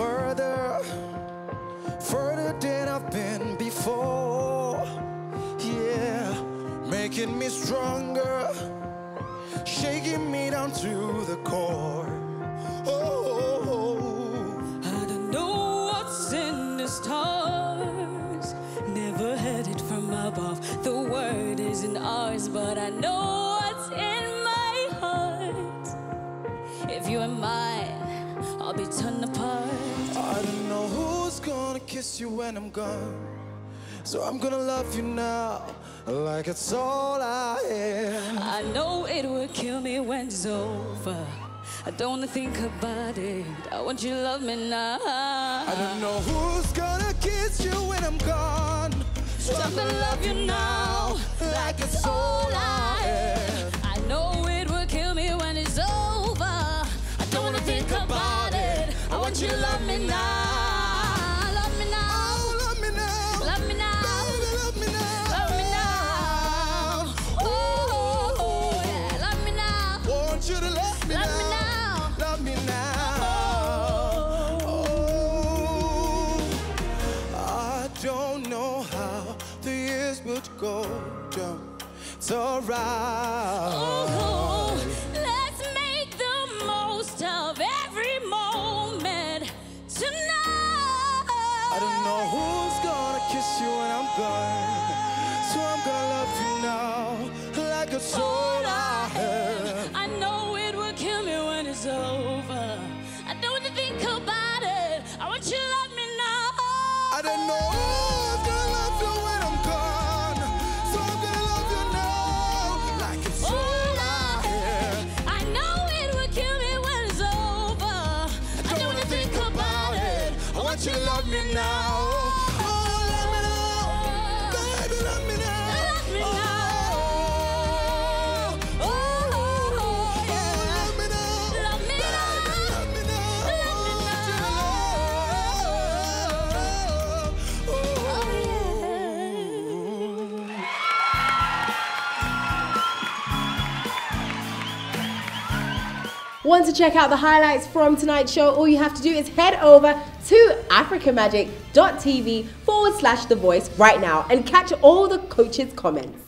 further, further than I've been before. Yeah, making me stronger, shaking me down to the core. Oh, I don't know what's in the stars, never heard it from above. The word isn't ours, but I know what's in my heart. If you are mine, I'll be torn apart. I don't know who's gonna kiss you when I'm gone, so I'm gonna love you now like it's all I am. I know it will kill me when it's over, I don't wanna think about it, I want you to love me now. I don't know who's gonna kiss you when I'm gone, so I'm gonna love you now like it's all I am. I know it will kill me when it's over, I don't wanna think about it, I want you to love me now. Go jump around. Oh, let's make the most of every moment tonight. I don't know who's gonna kiss you when I'm gone, so I'm gonna love you now like it's all I have. I know it will kill me when it's over, I don't want to think about it, I want you to love me now. I don't know who's gonna love you when I'm gone, you love me now. Want to check out the highlights from tonight's show? All you have to do is head over to africamagic.tv/The Voice right now and catch all the coaches' comments.